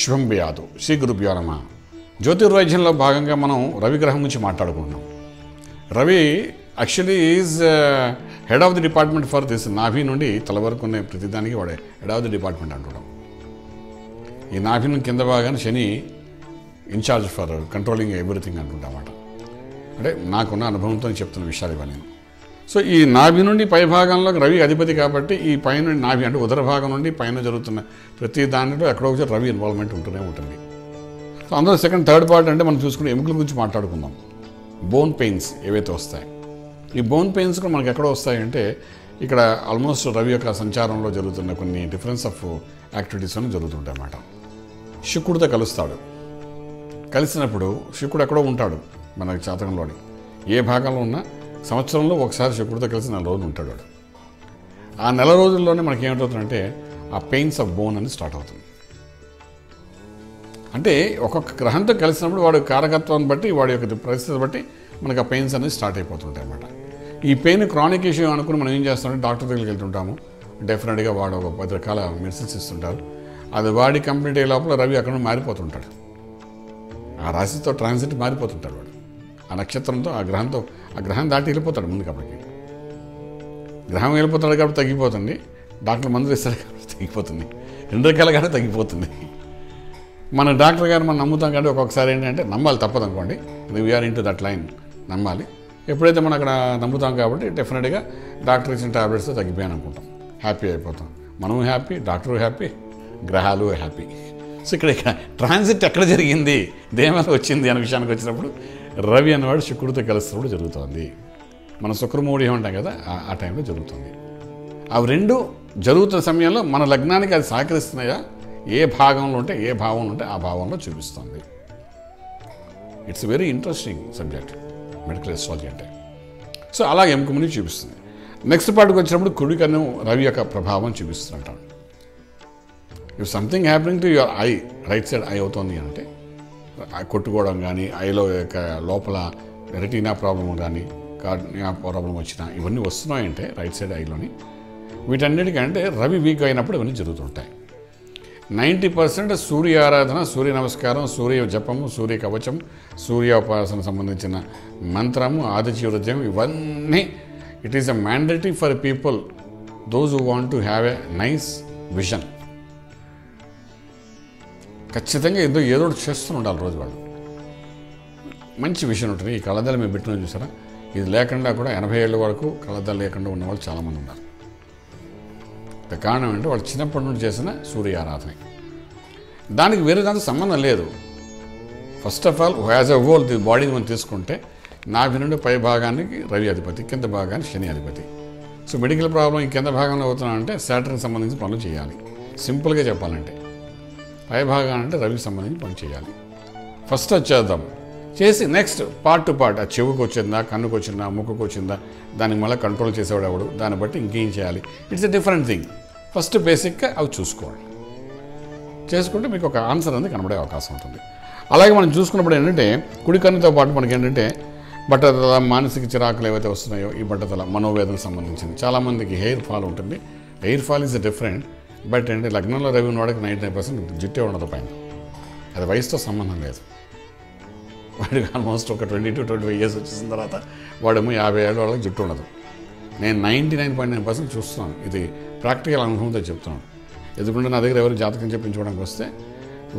శుభంభయాదు శ్రీ గురుభ్యో నమః. జ్యోతిర్వైద్యంలో భాగంగా మనం రవి గ్రహం గురించి మాట్లాడుకుంటున్నాం. Ravi actually is head of the department for this. నాభి నుండి తల వరకు ఉన్న ప్రతిదానికి వాడే హెడ్ ఆఫ్ ది డిపార్ట్మెంట్ అంటున్నాం. ఈ నాభి నుండి కింద భాగాన్ని Shani incharge for controlling everything అంటుంటామాట. అంటే నాకున్న అనుభవంతో చెప్తున్న విషయాలు ఇవ్వాలి. సో ఈ నాభి నుండి పైభాగంలో రవి అధిపతి కాబట్టి ఈ పైన నుండి నాభి అంటే ఉదర భాగం నుండి పైన జరుగుతున్న ప్రతి దానిలో ఎక్కడో ఒకసారి రవి ఇన్వాల్వ్మెంట్ ఉంటూనే ఉంటుంది. సో అందులో సెకండ్ థర్డ్ పార్ట్ అంటే మనం చూసుకునే ఎముకల గురించి మాట్లాడుకుందాం. బోన్ పెయిన్స్ ఏవైతే వస్తాయి, ఈ బోన్ పెయిన్స్ కూడా మనకు ఎక్కడ వస్తాయంటే ఇక్కడ ఆల్మోస్ట్ రవి యొక్క సంచారంలో జరుగుతున్న కొన్ని డిఫరెన్స్ ఆఫ్ యాక్టివిటీస్లోనే జరుగుతుంటాయి అన్నమాట. శుక్రుడితో కలుస్తాడు, కలిసినప్పుడు శుక్రుడు ఎక్కడో ఉంటాడు మనకి జాతకంలోని ఏ భాగంలో ఉన్నా సంవత్సరంలో ఒకసారి శుక్రుడితో కలిసి 4 రోజులు ఉంటాడు. వాడు ఆ 4 రోజుల్లోనే మనకి ఏమిటవుతుందంటే ఆ పెయిన్స్ ఆఫ్ బోన్ అని స్టార్ట్ అవుతుంది. అంటే ఒక్కొక్క గ్రహంతో కలిసినప్పుడు వాడి కారకత్వాన్ని బట్టి వాడి యొక్క పరిస్థితిని బట్టి మనకు ఆ పెయిన్స్ అనేది స్టార్ట్ అయిపోతుంటాయి అన్నమాట. ఈ పెయిన్ క్రానిక్ ఇష్యూ అనుకుని మనం ఏం చేస్తామంటే డాక్టర్ దగ్గరికి వెళ్తుంటాము. డెఫినెట్గా వాడు ఒక 10 రకాల మెడిసిన్స్ ఇస్తుంటారు. అది వాడి కంప్లీట్ అయ్యే లోపల రవి అక్కడ మారిపోతుంటాడు. ఆ రాశితో ట్రాన్సిట్ మారిపోతుంటాడు. వాడు ఆ నక్షత్రంతో ఆ గ్రహంతో ఆ గ్రహం దాటి వెళ్ళిపోతాడు. ముందుకు అప్పటికి గ్రహం వెళ్ళిపోతాడు కాబట్టి తగ్గిపోతుంది, డాక్టర్ మందులు ఇస్తాడు కాబట్టి తగ్గిపోతుంది, 2 రకాలుగానే తగ్గిపోతుంది. మన డాక్టర్ గారు మనం నమ్ముతాం కాబట్టి ఒక్కొక్కసారి ఏంటంటే నమ్మాలి, తప్పదు అనుకోండి. We are in to that line నమ్మాలి. ఎప్పుడైతే మనం అక్కడ నమ్ముతాం కాబట్టి డెఫినెట్గా డాక్టర్ ఇచ్చిన టాబ్లెట్స్తో తగ్గిపోయాను అనుకుంటాం, హ్యాపీ అయిపోతాం. మనము హ్యాపీ, డాక్టరు హ్యాపీ, గ్రహాలు హ్యాపీ. సో ఇక్కడ ట్రాన్సిట్ ఎక్కడ జరిగింది, దేవత వచ్చింది అనే విషయానికి వచ్చినప్పుడు రవి అనేవాడు శుక్రుడితో కలిసినప్పుడు జరుగుతుంది. మన శుక్రమూడి ఉంటాం కదా, ఆ టైంలో జరుగుతుంది. అవి రెండు జరుగుతున్న సమయంలో మన లగ్నానికి అది సహకరిస్తున్నాయా, ఏ భాగంలో ఉంటే ఏ భావంలో ఉంటే ఆ భావంలో చూపిస్తుంది. It's very interesting subject medical astrology అంటే. సో అలాగే ఎముకముని చూపిస్తుంది. నెక్స్ట్ పార్ట్కి వచ్చినప్పుడు కుడికన్ను రవి యొక్క ప్రభావం చూపిస్తుంటాడు. If something happening to your eye, right side eye అవుతుంది అంటే కొట్టుకోవడం కానీ, ఐలో యొక్క లోపల రెటీనా ప్రాబ్లం కానీ కార్నియా ప్రాబ్లం వచ్చినా ఇవన్నీ వస్తున్నాయంటే రైట్ సైడ్ ఐలోని వీటన్నిటికంటే రవి వీక్ అయినప్పుడు ఇవన్నీ జరుగుతుంటాయి. 90% సూర్య ఆరాధన, సూర్య నమస్కారం, సూర్య జపము, సూర్య కవచం, సూర్యోపాసన సంబంధించిన మంత్రము, ఆదిత్య హృదయం, ఇవన్నీ it is a mandatory for people those who want to have a nice vision. ఖచ్చితంగా ఏదో చేస్తూ ఉండాలి రోజు. వాళ్ళు మంచి విషయం ఉంటుంది. ఈ కళ్ళద్దాలు మేము పెట్టిన చూసారా, ఇది లేకుండా కూడా 80 ఏళ్ళ వరకు కళ్ళద్దాలు లేకుండా ఉన్నవాళ్ళు చాలామంది ఉన్నారు. కారణం అంటే వాళ్ళు చిన్నప్పటి నుండి చేసిన సూర్య ఆరాధన. దానికి వేరే దానికి సంబంధం లేదు. First of all as a whole the బాడీని మనం తీసుకుంటే నాభి నుండి పై భాగానికి రవి అధిపతి, కింద భాగానికి శని అధిపతి. సో మెడికల్ ప్రాబ్లం ఈ కింద భాగంలో అవుతున్నామంటే శాటర్న్కి సంబంధించిన పనులు చేయాలి. సింపుల్గా చెప్పాలంటే పైభాగాన్ని అంటే రవికి సంబంధించి పని చేయాలి. ఫస్ట్ వచ్చేద్దాం చేసి నెక్స్ట్ పార్ట్ టు పార్ట్, ఆ చెవుకు వచ్చిందా, కన్నుకు వచ్చిందా, ముక్కుకు వచ్చిందా, దానికి మళ్ళీ కంట్రోల్ చేసేవాడు ఎవడు, దాన్ని బట్టి ఇంకేం చేయాలి, it's a different thing. First బేసిక్గా అవి చూసుకోవాలి. చేసుకుంటే మీకు ఒక ఆన్సర్ అనేది కనబడే అవకాశం ఉంటుంది. అలాగే మనం చూసుకున్నప్పుడు ఏంటంటే కుడి కన్నుతో పాటు మనకి ఏంటంటే బట్టతల, మానసిక చిరాకులు ఏవైతే వస్తున్నాయో ఈ బట్టతల మనోవేదనకు సంబంధించింది. చాలామందికి హెయిర్ ఫాల్ ఉంటుంది. Hair fall is different. But అంటే లగ్నంలో రవి ఉన్నవాడికి 99% జుట్టే ఉండదు పైన. అది వయసుతో సంబంధం లేదు. వాడికి ఆల్మోస్ట్ ఒక 22-25 years వచ్చేసిన తర్వాత వాడేమో 50 ఏళ్ళ వాళ్ళకి జుట్టు ఉండదు. నేను 99.9% చూస్తున్నాను. ఇది ప్రాక్టికల్ అనుభవంతో చెప్తున్నాను. ఎందుకంటే నా దగ్గర ఎవరు జాతకం చెప్పించుకోవడానికి వస్తే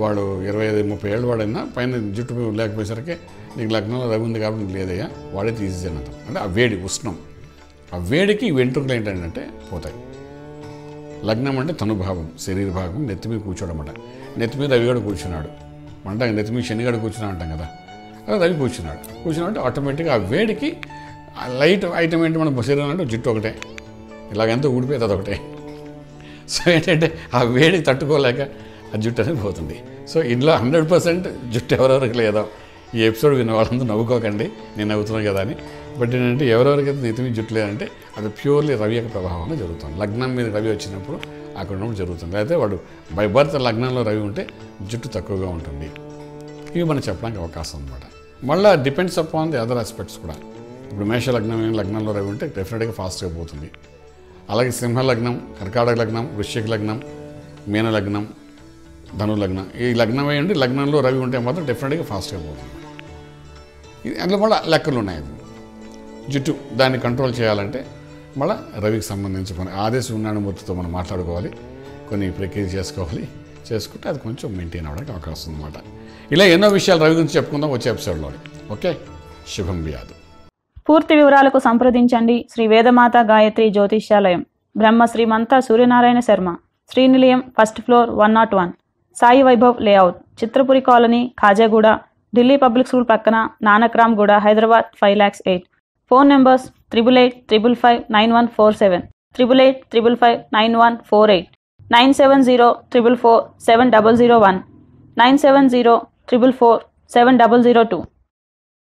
వాడు 25-30 ఏళ్ళ వాడైనా పైన జుట్టు లేకపోయేసరికి నీకు లగ్నంలో రవి ఉంది కాబట్టి లేదయ్యా, వాడే తీసేది అన్నమాట. అంటే ఆ వేడి ఉష్ణం, ఆ వేడికి వెంట్రుకలు ఏంటంటే పోతాయి. లగ్నం అంటే తనుభావం, శరీర భాగం, నెత్తి మీద కూర్చోడమాట. నెత్తి మీద రవిగాడు కూర్చున్నాడు అంటాం, నెత్తి మీద శనిగాడు కూర్చున్నాడు అంటాం కదా, అలా రవి కూర్చున్నాడు. ఆటోమేటిక్గా ఆ వేడికి లైట్ ఐటమ్ ఏంటి మన శరీరం అంటే జుట్టు ఒకటే, ఇలాగంతా ఊడిపోయేది అదొకటే. సో ఏంటంటే ఆ వేడికి తట్టుకోలేక ఆ జుట్టు అనేది పోతుంది. సో ఇంట్లో 100% జుట్టు ఎవరెవరికి లేదో ఈ ఎపిసోడ్ విన్న వాళ్ళందరూ నవ్వుకోకండి, నేను నవ్వుతున్నాను కదా అని. బట్ ఏంటంటే ఎవరెవరికైతే నెత్తి మీద జుట్టు లేదంటే అది ప్యూర్లీ రవి యొక్క ప్రభావంలో జరుగుతుంది. లగ్నం మీద రవి వచ్చినప్పుడు అక్కడ ఉన్నప్పుడు జరుగుతుంది. అయితే వాడు బై బర్త్ లగ్నంలో రవి ఉంటే జుట్టు తక్కువగా ఉంటుంది. ఇవి మనం చెప్పడానికి అవకాశం అనమాట. మళ్ళీ depends upon the other aspects కూడా. ఇప్పుడు మేష లగ్నం లగ్నంలో రవి ఉంటే డెఫినెట్గా ఫాస్ట్గా పోతుంది. అలాగే సింహ లగ్నం, కర్కాటక లగ్నం, వృశ్చిక లగ్నం, మీన లగ్నం, Dhanu Lagna. This Lagna way and Lagnanlo Ravi unte matter definitely faster పోతుంది. అందులో మళ్ళా లగ్నలు ఉన్నాయి. జుట్టు దాన్ని కంట్రోల్ చేయాలంటే మళ్ళా రవికి సంబంధించి కొన్ని ఆదేశం ఉన్నానుమొత్తతో మనం మాట్లాడుకోవాలి. కొన్ని ప్రక్రియలు చేసుకోవాలి. చేసుకుంటే అది కొంచెం మెయింటైన్ అవడానికి అవకాశం ఉందన్నమాట. ఇలా ఎన్నో విషయాలు రవి గురించి చెప్పుకుందాం వచ్చే ఎపిసోడ్ లో. ఓకే శుభం వ్యాధి. పూర్తి వివరాలకు సంప్రదించండి శ్రీ వేదమాత గాయత్రి జ్యోతిషాలయం బ్రహ్మ శ్రీ మంతా సూర్యనారాయణ శర్మ శ్రీ నిలయం 1st floor 101 Sai Vaibhav layout Chitrapuri colony Khajaguda Delhi public school పక్కన నానక్రామ్గూడ హైదరాబాద్ 5,08,000 ఫోన్ నంబర్స్ 8885559147 8885559148 9704447001 9704447002